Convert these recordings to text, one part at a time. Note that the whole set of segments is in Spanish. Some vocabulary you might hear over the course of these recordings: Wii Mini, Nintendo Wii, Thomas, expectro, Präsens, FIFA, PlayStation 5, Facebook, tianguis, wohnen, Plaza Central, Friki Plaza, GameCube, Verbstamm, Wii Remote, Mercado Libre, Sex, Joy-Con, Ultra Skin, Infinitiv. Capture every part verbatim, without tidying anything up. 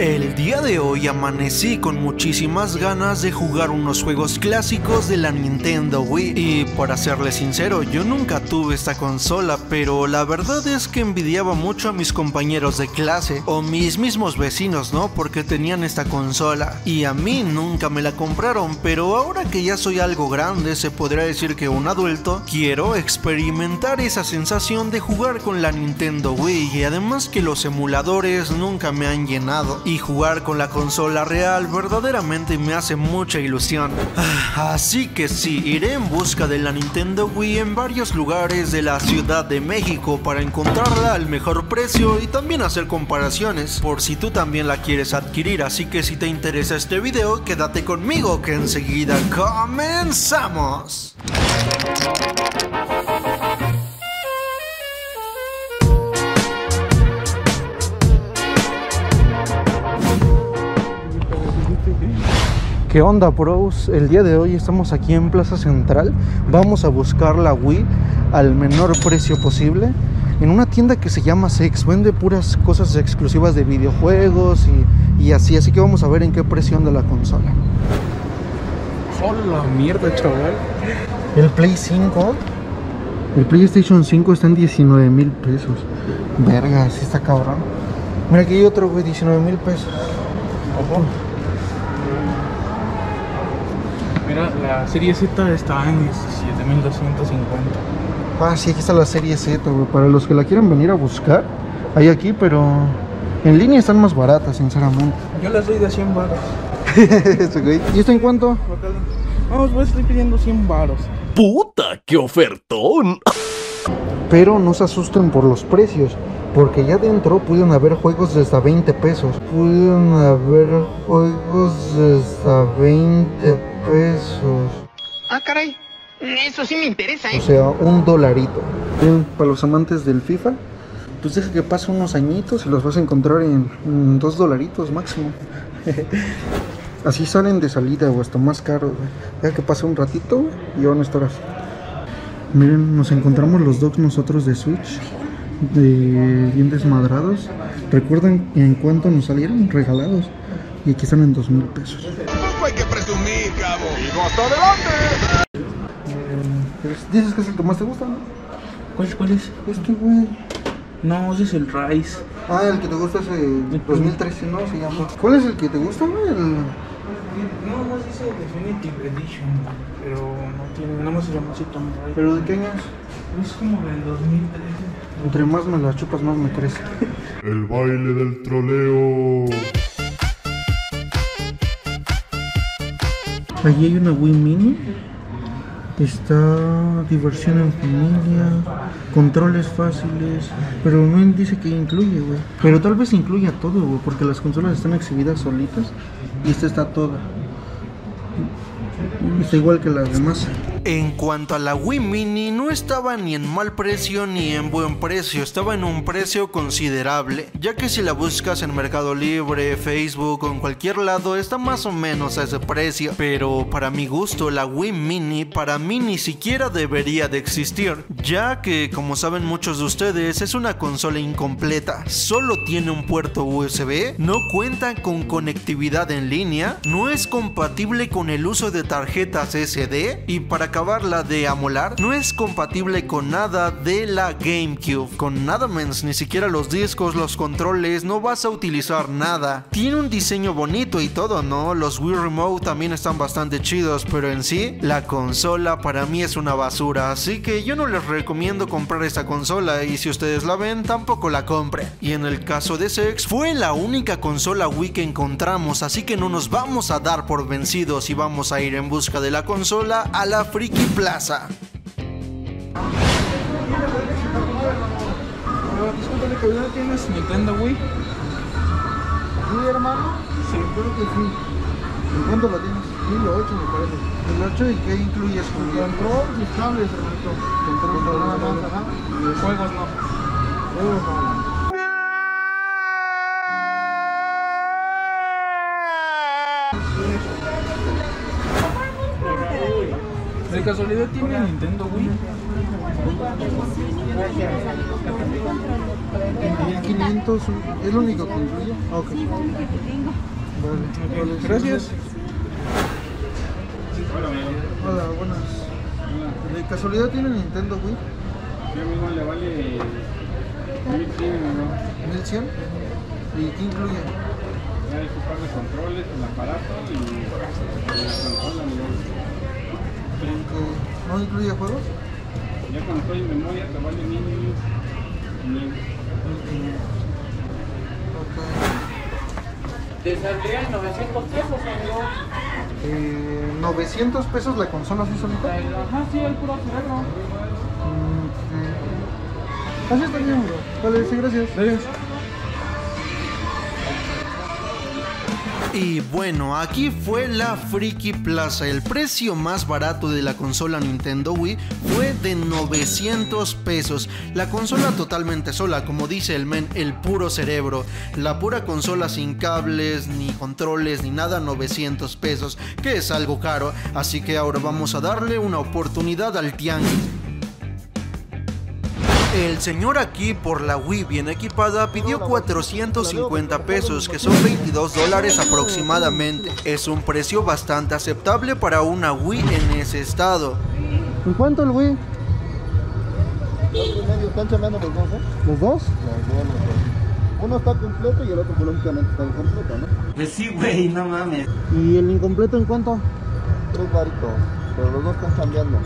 El día de hoy amanecí con muchísimas ganas de jugar unos juegos clásicos de la Nintendo Wii, y para serles sincero, yo nunca tuve esta consola, pero la verdad es que envidiaba mucho a mis compañeros de clase o mis mismos vecinos, ¿no? Porque tenían esta consola y a mí nunca me la compraron, pero ahora que ya soy algo grande, se podría decir que un adulto, quiero experimentar esa sensación de jugar con la Nintendo Wii, y además que los emuladores nunca me han llenado. Y jugar con la consola real verdaderamente me hace mucha ilusión. Así que sí, iré en busca de la Nintendo Wii en varios lugares de la Ciudad de México para encontrarla al mejor precio y también hacer comparaciones, por si tú también la quieres adquirir. Así que si te interesa este video, quédate conmigo que enseguida comenzamos. ¿Qué onda, bros? El día de hoy estamos aquí en Plaza Central. Vamos a buscar la Wii al menor precio posible en una tienda que se llama Sex. Vende puras cosas exclusivas de videojuegos y, y así. Así que vamos a ver en qué precio anda la consola. ¡Hola mierda, chaval! El Play cinco, el PlayStation cinco está en diecinueve mil pesos. Verga, sí está cabrón. Mira, aquí hay otro, güey, diecinueve mil pesos. Ojo. Mira, la serie Z está en diecisiete mil doscientos cincuenta. Ah, sí, aquí está la serie Z, güey. Para los que la quieran venir a buscar, hay aquí, pero en línea están más baratas, sinceramente. Yo las doy de cien baros. ¿Y esto en cuánto? Vamos, pues estoy pidiendo cien baros. ¡Puta, qué ofertón! Pero no se asusten por los precios, porque ya dentro pudieron haber juegos de hasta veinte pesos. Pudieron haber juegos de hasta veinte pesos. Ah, caray, eso sí me interesa, ¿eh? O sea, un dolarito. Bien, para los amantes del FIFA, pues deja que pase unos añitos y los vas a encontrar en, en dos dolaritos máximo. Así salen de salida o hasta más caros, güey. Ya que pase un ratito y van a estar así. Miren, nos encontramos los dos nosotros de Switch, de bien desmadrados. Recuerden en cuánto nos salieron regalados, y aquí están en dos mil pesos. Hay que presumir, cabo. Y no hasta adelante. Dices que es el que más te gusta, ¿no? ¿Cuál es? ¿Cuál es? Este, güey. No, ese es el Rice. Ah, el que te gusta es el dos mil trece, ¿no? Se llama. ¿Cuál es el que te gusta, güey? El... No, no dice Definitive Edition, pero no tiene, nada más se llama así Tomb Raider. ¿Pero de qué año es? Es como del dos mil trece. Entre más me las chupas, más me crece. El baile del troleo. Allí hay una Wii Mini. Está diversión en familia, controles fáciles, pero no dice que incluye, güey. Pero tal vez incluya todo, güey, porque las consolas están exhibidas solitas y esta está toda. Está igual que las demás. En cuanto a la Wii Mini, no estaba ni en mal precio ni en buen precio, estaba en un precio considerable, ya que si la buscas en Mercado Libre, Facebook o en cualquier lado, está más o menos a ese precio. Pero para mi gusto, la Wii Mini para mí ni siquiera debería de existir, ya que, como saben muchos de ustedes, es una consola incompleta. Solo tiene un puerto U S B, no cuenta con conectividad en línea, no es compatible con el uso de tarjetas S D, y para acabarla de amolar, no es compatible con nada de la GameCube, con nada menos, ni siquiera los discos, los controles, no vas a utilizar nada. Tiene un diseño bonito y todo, ¿no? Los Wii Remote también están bastante chidos, pero en sí, la consola para mí es una basura, así que yo no les recomiendo comprar esta consola, y si ustedes la ven, tampoco la compren. Y en el caso de Sex, fue la única consola Wii que encontramos, así que no nos vamos a dar por vencidos y vamos a ir en busca de la consola a la Friki Plaza. Discúlpame, ¿que tienes Nintendo Wii? ¿Sí, hermano? Sí, creo que sí. ¿En cuánto la tienes? Sí, el ocho me parece. ¿El ocho y qué incluyes? Control y cables, hermanito. Control nada más, ajá. Y juegos no. Juegos no. ¿De casualidad tiene Nintendo Wii? mil quinientos, ¿es lo único que incluye? Ok. Sí, lo único que tengo. Vale, vale, gracias. Hola, buenas. ¿De casualidad tienen Nintendo Wii? Yo mismo le vale mil cien, ¿no? ¿mil cien? ¿Y qué incluye? Hay un par de controles, el aparato y la consola. ¿No incluye juegos? Ya cuando estoy en memoria te vale mil. ¿Te saldría en novecientos pesos, amigo? Eh, ¿novecientos pesos la consola así solita? Ajá, sí, el puro cerebro. Así está bien, amigo. Vale, sí, gracias. Adiós. Y bueno, aquí fue la Friki Plaza. El precio más barato de la consola Nintendo Wii fue de novecientos pesos. La consola totalmente sola, como dice el men, el puro cerebro. La pura consola sin cables, ni controles, ni nada, novecientos pesos, que es algo caro. Así que ahora vamos a darle una oportunidad al tianguis. El señor aquí, por la Wii bien equipada, pidió cuatrocientos cincuenta pesos, que son veintidós dólares aproximadamente. Es un precio bastante aceptable para una Wii en ese estado. ¿En cuánto el Wii? ¿Están chambeando los dos, eh? ¿Los dos? Uno está completo y el otro lógicamente está incompleto, ¿no? Pues sí, güey, no mames. ¿Y el incompleto en cuánto? Tres varitos, pero los dos están chambeando.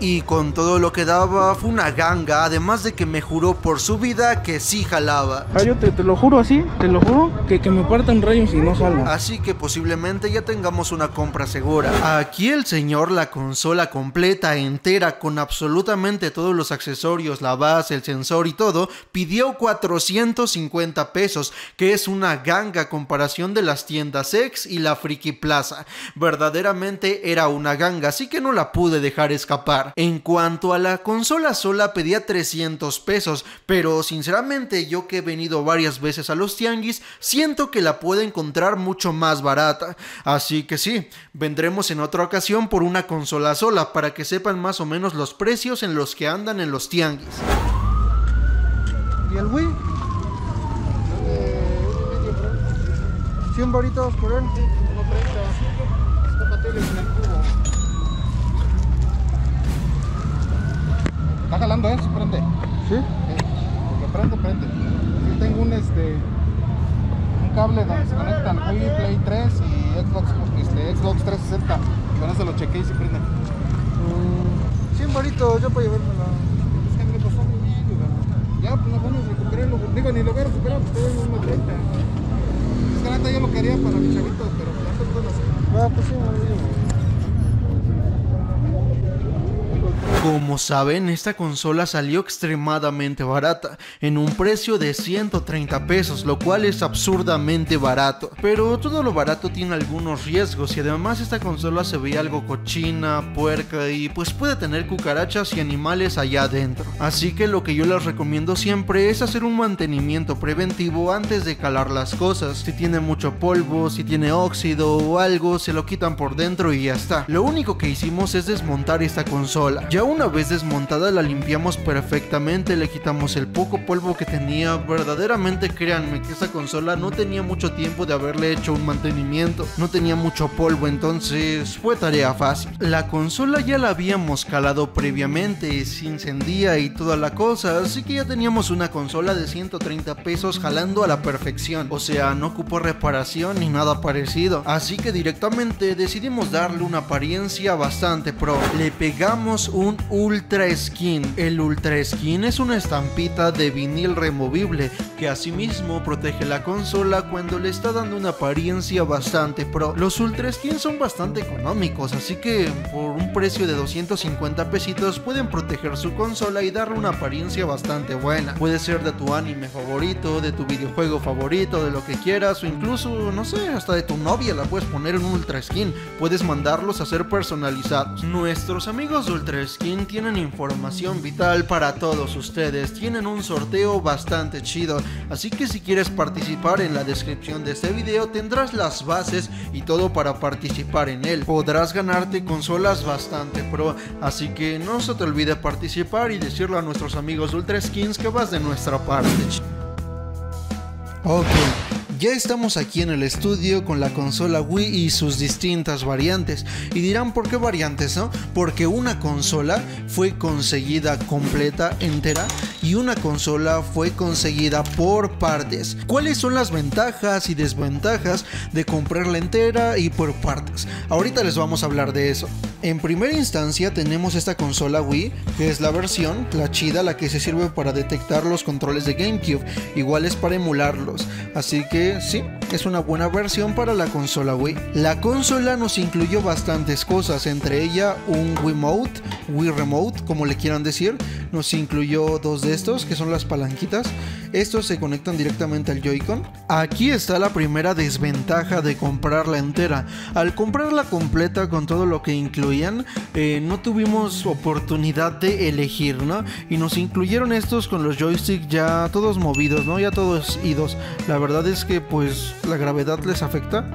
Y con todo lo que daba fue una ganga, además de que me juró por su vida que sí jalaba. Ah, yo te, te lo juro así, te lo juro, que, que me partan rayos y no salgo. Así que posiblemente ya tengamos una compra segura. Aquí el señor la consola completa, entera, con absolutamente todos los accesorios, la base, el sensor y todo, pidió cuatrocientos cincuenta pesos, que es una ganga a comparación de las tiendas Sex y la Friki Plaza. Verdaderamente era una ganga, así que no la pude dejar escapar. En cuanto a la consola sola, pedía trescientos pesos, pero sinceramente yo, que he venido varias veces a los tianguis, siento que la puedo encontrar mucho más barata. Así que sí, vendremos en otra ocasión por una consola sola, para que sepan más o menos los precios en los que andan en los tianguis. ¿Y el Wii? cien varitos por él. Está jalando, ¿eh? ¿Sí prende? ¿Sí? Sí. Porque prende, prende. Sí, tengo un, este, un cable donde se conectan Wii, Play tres y Xbox, este, Xbox trescientos sesenta. Con eso lo chequeé y sí prende. cien baritos, yo para llevármela. Es que me costó muy bien, ¿verdad? Ya, pues no vamos a recuperarlo. Digo, ni lo voy a recuperar, pues todavía no me cuenta. Es que la neta yo lo quería para mis chavitos, pero ya te puedo hacer. Ah, pues sí, me Como saben, esta consola salió extremadamente barata, en un precio de ciento treinta pesos, lo cual es absurdamente barato. Pero todo lo barato tiene algunos riesgos, y además esta consola se veía algo cochina, puerca, y pues puede tener cucarachas y animales allá adentro. Así que lo que yo les recomiendo siempre es hacer un mantenimiento preventivo antes de calar las cosas. Si tiene mucho polvo, si tiene óxido o algo, se lo quitan por dentro y ya está. Lo único que hicimos es desmontar esta consola. Ya una vez desmontada la limpiamos perfectamente, le quitamos el poco polvo que tenía. Verdaderamente créanme que esta consola no tenía mucho tiempo de haberle hecho un mantenimiento, no tenía mucho polvo, entonces fue tarea fácil. La consola ya la habíamos calado previamente, se encendía y toda la cosa, así que ya teníamos una consola de ciento treinta pesos jalando a la perfección. O sea, no ocupó reparación ni nada parecido, así que directamente decidimos darle una apariencia bastante pro. Le pegamos un Ultra Skin. El Ultra Skin es una estampita de vinil removible que asimismo protege la consola cuando le está dando una apariencia bastante pro. Los Ultra Skins son bastante económicos, así que por un precio de doscientos cincuenta pesitos pueden proteger su consola y darle una apariencia bastante buena. Puede ser de tu anime favorito, de tu videojuego favorito, de lo que quieras, o incluso, no sé, hasta de tu novia la puedes poner en un Ultra Skin. Puedes mandarlos a ser personalizados. Nuestros amigos de Ultra Skin Skin tienen información vital para todos ustedes, tienen un sorteo bastante chido, así que si quieres participar, en la descripción de este video tendrás las bases y todo para participar en él. Podrás ganarte consolas bastante pro, así que no se te olvide participar y decirle a nuestros amigos Ultra Skins que vas de nuestra parte. Ok, ya estamos aquí en el estudio con la consola Wii y sus distintas variantes. Y dirán, ¿por qué variantes, no? Porque una consola fue conseguida completa, entera, y una consola fue conseguida por partes. ¿Cuáles son las ventajas y desventajas de comprarla entera y por partes? Ahorita les vamos a hablar de eso. En primera instancia tenemos esta consola Wii, que es la versión, la chida, la que se sirve para detectar los controles de GameCube, igual es para emularlos, así que sí, es una buena versión para la consola Wii. La consola nos incluyó bastantes cosas, entre ella un Wii Remote, Wii Remote como le quieran decir, nos incluyó dos de estos que son las palanquitas, estos se conectan directamente al Joy-Con. Aquí está la primera desventaja de comprarla entera. Al comprarla completa con todo lo que incluye, Eh, no tuvimos oportunidad de elegir, ¿no? Y nos incluyeron estos con los joysticks ya todos movidos, ¿no? Ya todos idos. La verdad es que pues la gravedad les afecta.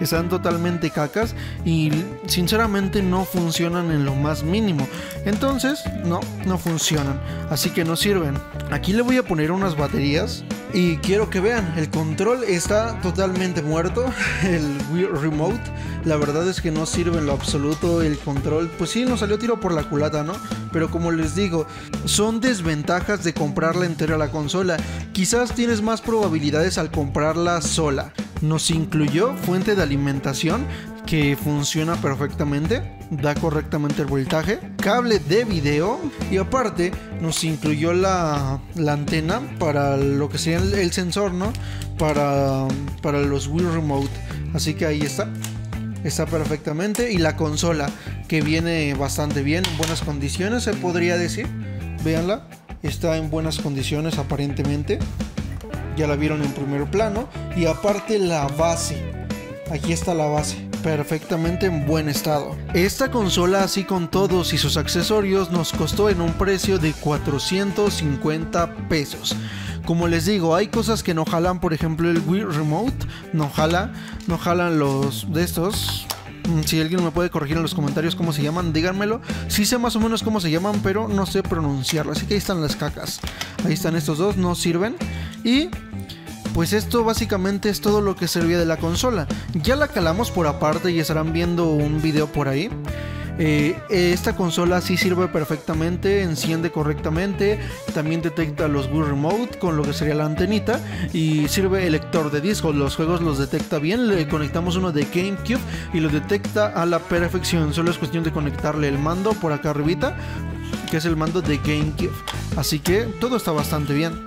Están totalmente cacas y sinceramente no funcionan en lo más mínimo. Entonces, no, no funcionan. Así que no sirven. Aquí le voy a poner unas baterías. Y quiero que vean, el control está totalmente muerto, el Wii Remote, la verdad es que no sirve en lo absoluto el control, pues sí, nos salió tiro por la culata, ¿no? Pero como les digo, son desventajas de comprarla entera la consola, quizás tienes más probabilidades al comprarla sola. Nos incluyó fuente de alimentación, que funciona perfectamente, da correctamente el voltaje, cable de video y aparte nos incluyó la, la antena para lo que sería el, el sensor, ¿no? Para, para los Wii Remote, así que ahí está, está perfectamente. Y la consola que viene bastante bien, en buenas condiciones se podría decir, véanla, está en buenas condiciones aparentemente, ya la vieron en primer plano y aparte la base, aquí está la base. Perfectamente en buen estado. Esta consola, así con todos y sus accesorios, nos costó en un precio de cuatrocientos cincuenta pesos. Como les digo, hay cosas que no jalan, por ejemplo el Wii Remote no jala, no jalan los de estos. Si alguien me puede corregir en los comentarios cómo se llaman, díganmelo. Sí sé más o menos cómo se llaman, pero no sé pronunciarlo. Así que ahí están las cacas. Ahí están estos dos, no sirven. Y pues esto básicamente es todo lo que servía de la consola. Ya la calamos por aparte y estarán viendo un video por ahí. Eh, esta consola sí sirve perfectamente, enciende correctamente, también detecta los Wii Remote con lo que sería la antenita y sirve el lector de discos, los juegos los detecta bien, le conectamos uno de GameCube y lo detecta a la perfección, solo es cuestión de conectarle el mando por acá arribita, que es el mando de GameCube, así que todo está bastante bien.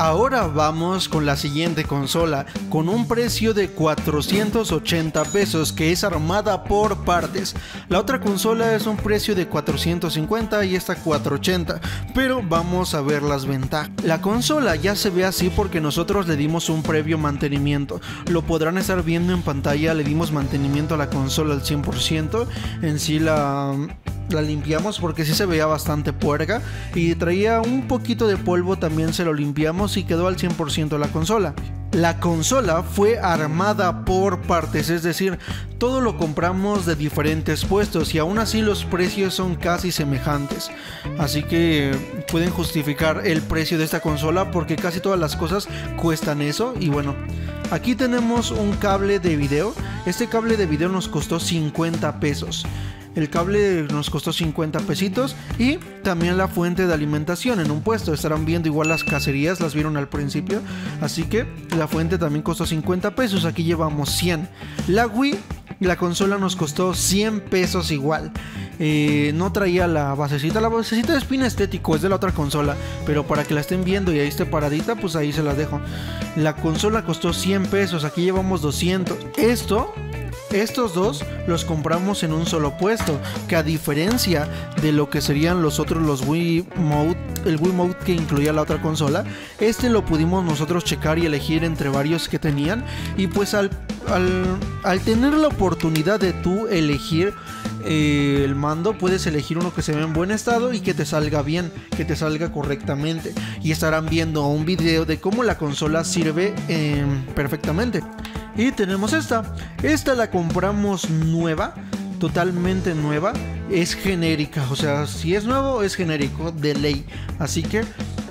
Ahora vamos con la siguiente consola, con un precio de cuatrocientos ochenta pesos, que es armada por partes. La otra consola es un precio de cuatrocientos cincuenta y esta cuatrocientos ochenta, pero vamos a ver las ventajas. La consola ya se ve así porque nosotros le dimos un previo mantenimiento, lo podrán estar viendo en pantalla, le dimos mantenimiento a la consola al cien por ciento, en sí la... la limpiamos porque sí se veía bastante puerca y traía un poquito de polvo, también se lo limpiamos y quedó al cien por ciento la consola. La consola fue armada por partes, es decir, todo lo compramos de diferentes puestos y aún así los precios son casi semejantes. Así que pueden justificar el precio de esta consola porque casi todas las cosas cuestan eso. Y bueno, aquí tenemos un cable de video, este cable de video nos costó cincuenta pesos. El cable nos costó cincuenta pesitos y también la fuente de alimentación en un puesto. Estarán viendo igual las cacerías, las vieron al principio. Así que la fuente también costó cincuenta pesos, aquí llevamos cien. La Wii, la consola nos costó cien pesos igual. Eh, no traía la basecita, la basecita es pin estético, es de la otra consola. Pero para que la estén viendo y ahí esté paradita, pues ahí se las dejo. La consola costó cien pesos, aquí llevamos doscientos. Esto... Estos dos los compramos en un solo puesto, que a diferencia de lo que serían los otros, los Wii Mode, el Wii Mode que incluía la otra consola, este lo pudimos nosotros checar y elegir entre varios que tenían. Y pues al, al, al tener la oportunidad de tú elegir eh, el mando, puedes elegir uno que se ve en buen estado y que te salga bien, que te salga correctamente. Y estarán viendo un video de cómo la consola sirve eh, perfectamente. Y tenemos esta. Esta la compramos nueva, totalmente nueva. Es genérica, o sea, si es nuevo es genérico de ley. Así que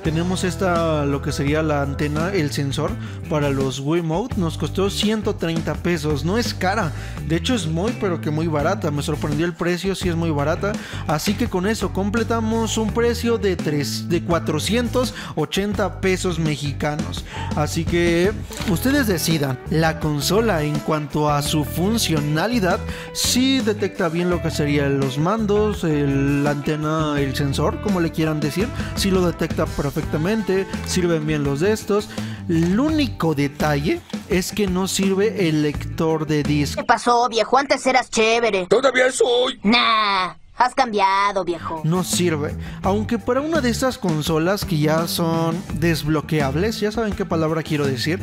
tenemos esta, lo que sería la antena, el sensor para los Wii Remote. Nos costó ciento treinta pesos, no es cara. De hecho es muy, pero que muy barata. Me sorprendió el precio, sí es muy barata. Así que con eso completamos un precio de, tres, de cuatrocientos ochenta pesos mexicanos. Así que ustedes decidan. La consola en cuanto a su funcionalidad, sí detecta bien lo que serían los mandos, el, la antena, el sensor, como le quieran decir. Sí lo detecta perfectamente. Perfectamente, sirven bien los de estos. El único detalle es que no sirve el lector de disco. ¿Qué pasó, viejo? Antes eras chévere. Todavía soy. Nah, has cambiado, viejo. No sirve. Aunque para una de estas consolas que ya son desbloqueables, ya saben qué palabra quiero decir,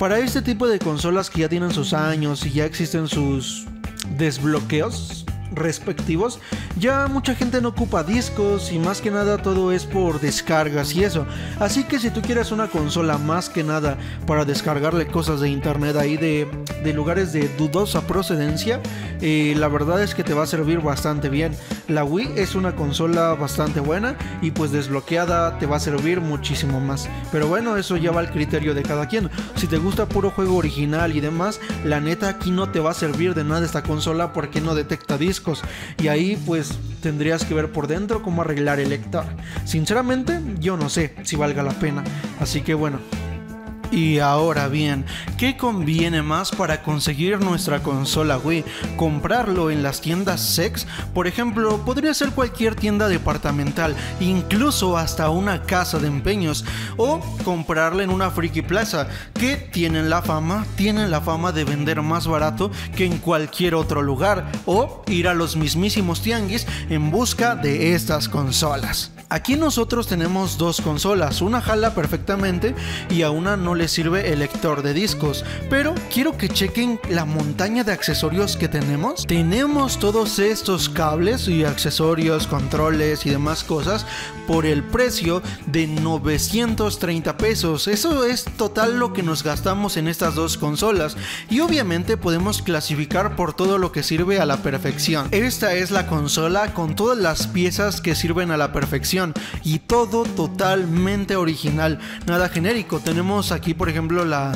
para este tipo de consolas que ya tienen sus años y ya existen sus desbloqueos respectivos, ya mucha gente no ocupa discos y más que nada todo es por descargas y eso. Así que si tú quieres una consola más que nada para descargarle cosas de internet ahí de, de lugares de dudosa procedencia, eh, la verdad es que te va a servir bastante bien. La Wii es una consola bastante buena y pues desbloqueada te va a servir muchísimo más. Pero bueno, eso ya va al criterio de cada quien. Si te gusta puro juego original y demás, la neta aquí no te va a servir de nada esta consola porque no detecta discos. Y ahí pues tendrías que ver por dentro cómo arreglar el lector. Sinceramente yo no sé si valga la pena. Así que bueno. Y ahora bien, ¿qué conviene más para conseguir nuestra consola Wii? ¿Comprarlo en las tiendas Sex? Por ejemplo, podría ser cualquier tienda departamental, incluso hasta una casa de empeños, o comprarla en una Friki Plaza, que tienen la fama, tienen la fama de vender más barato que en cualquier otro lugar, o ir a los mismísimos tianguis en busca de estas consolas. Aquí nosotros tenemos dos consolas, una jala perfectamente y a una no le sirve el lector de discos. Pero quiero que chequen la montaña de accesorios que tenemos. Tenemos todos estos cables y accesorios, controles y demás cosas por el precio de novecientos treinta pesos. Eso es total lo que nos gastamos en estas dos consolas. Y obviamente podemos clasificar por todo lo que sirve a la perfección. Esta es la consola con todas las piezas que sirven a la perfección. Y todo totalmente original, nada genérico. Tenemos aquí por ejemplo la,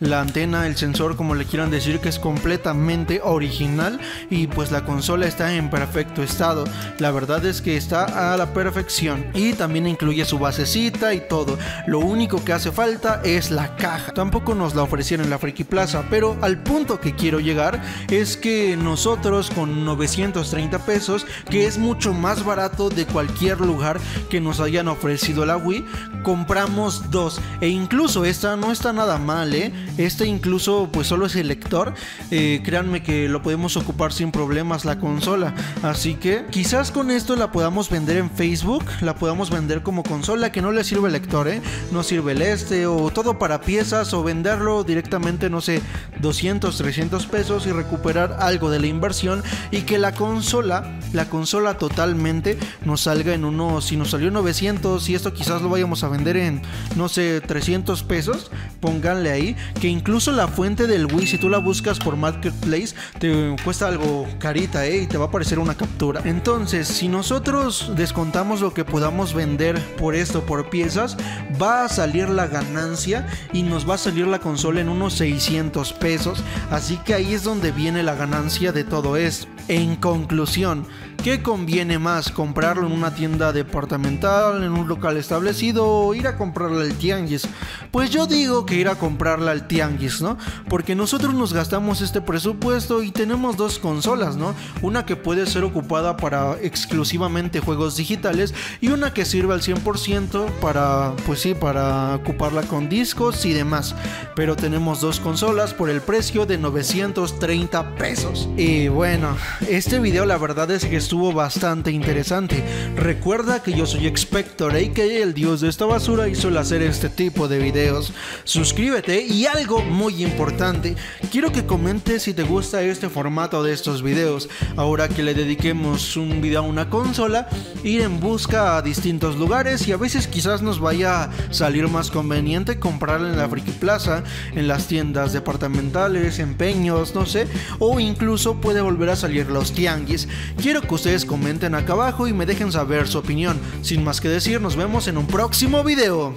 la antena, el sensor, como le quieran decir, que es completamente original. Y pues la consola está en perfecto estado. La verdad es que está a la perfección. Y también incluye su basecita y todo. Lo único que hace falta es la caja. Tampoco nos la ofrecieron en la Friki Plaza. Pero al punto que quiero llegar es que nosotros con novecientos treinta pesos, que es mucho más barato de cualquier lugar que nos hayan ofrecido la Wii, compramos dos. E incluso esta no está nada mal, ¿eh? Este incluso pues solo es el lector, eh, créanme que lo podemos ocupar sin problemas la consola. Así que quizás con esto la podamos vender en Facebook, la podamos vender como consola que no le sirve el lector, ¿eh? No sirve el este o todo para piezas, o venderlo directamente, no sé, doscientos, trescientos pesos y recuperar algo de la inversión. Y que la consola, la consola totalmente nos salga en unos, si nos salió novecientos y esto quizás lo vayamos a vender en, no sé, trescientos pesos, pónganle ahí. Que incluso la fuente del Wii, si tú la buscas por Marketplace, te cuesta algo carita, ¿eh? Y te va a aparecer una captura. Entonces, si nosotros descontamos lo que podamos vender por esto, por piezas, va a salir la ganancia y nos va a salir la consola en unos seiscientos pesos. Así que ahí es donde viene la ganancia de todo esto. En conclusión, ¿qué conviene más? ¿Comprarlo en una tienda departamental, en un local establecido, o ir a comprarla al tianguis? Pues yo digo que ir a comprarla al tianguis, ¿no? Porque nosotros nos gastamos este presupuesto y tenemos dos consolas, ¿no? Una que puede ser ocupada para exclusivamente juegos digitales y una que sirve al cien por ciento para, pues sí, para ocuparla con discos y demás. Pero tenemos dos consolas por el precio de novecientos treinta pesos. Y bueno... este video la verdad es que estuvo bastante interesante. Recuerda que yo soy Expector, a k a el dios de esta basura, y suelo hacer este tipo de videos. Suscríbete, y algo muy importante, quiero que comentes si te gusta este formato de estos videos. Ahora que le dediquemos un video a una consola, ir en busca a distintos lugares, y a veces quizás nos vaya a salir más conveniente comprarla en la Friki Plaza, en las tiendas departamentales, empeños, no sé, o incluso puede volver a salir los tianguis. Quiero que ustedes comenten acá abajo y me dejen saber su opinión. Sin más que decir, nos vemos en un próximo video.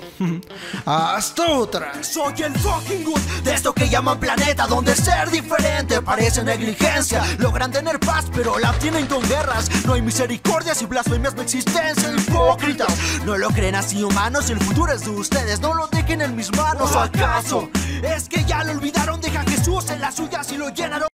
¡Hasta otra! Soy el fucking good de esto que llaman planeta, donde ser diferente parece negligencia. Logran tener paz pero la tienen con guerras. No hay misericordias y blasfemias de existencia. Hipócritas, no lo creen así, humanos. El futuro es de ustedes, no lo dejen en mis manos. ¿O acaso es que ya lo olvidaron? Deja a Jesús en las suyas y lo llenaron.